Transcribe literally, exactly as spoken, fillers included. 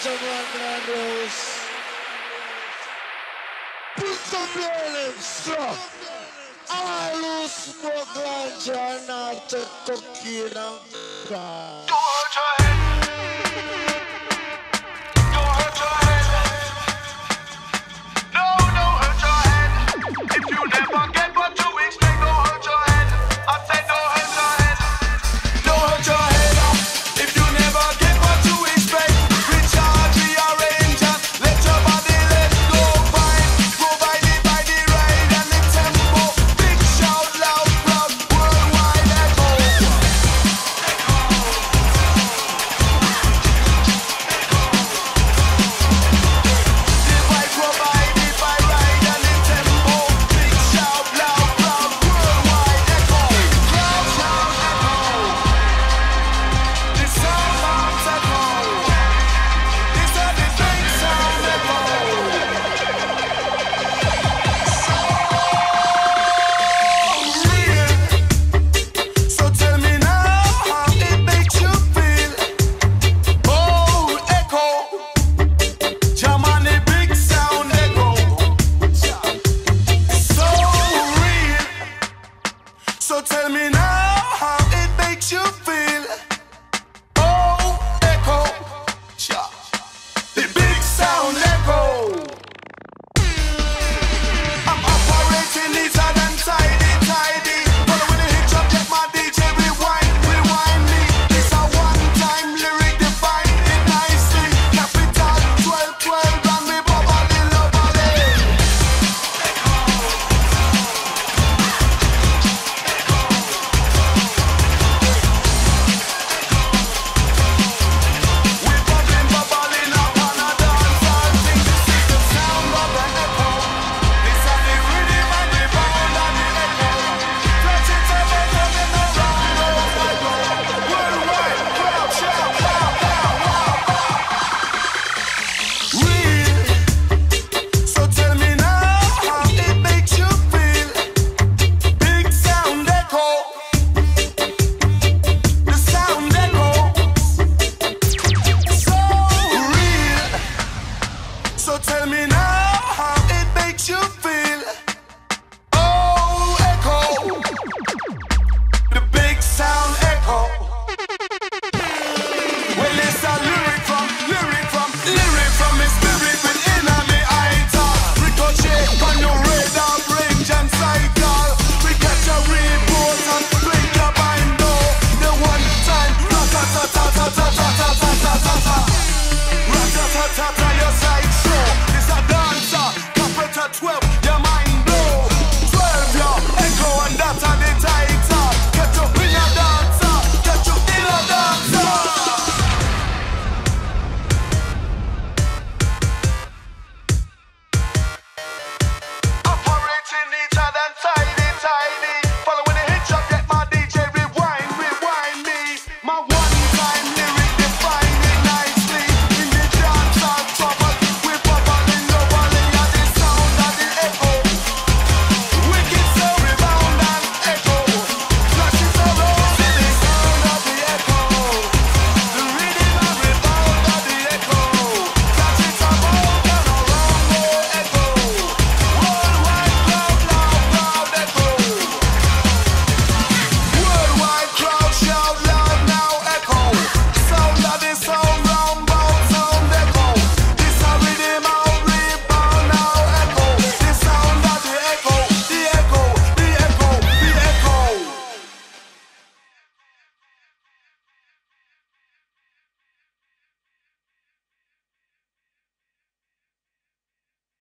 some rock and rolls. Put some blame strong. I lose no ganja, not a cocaine and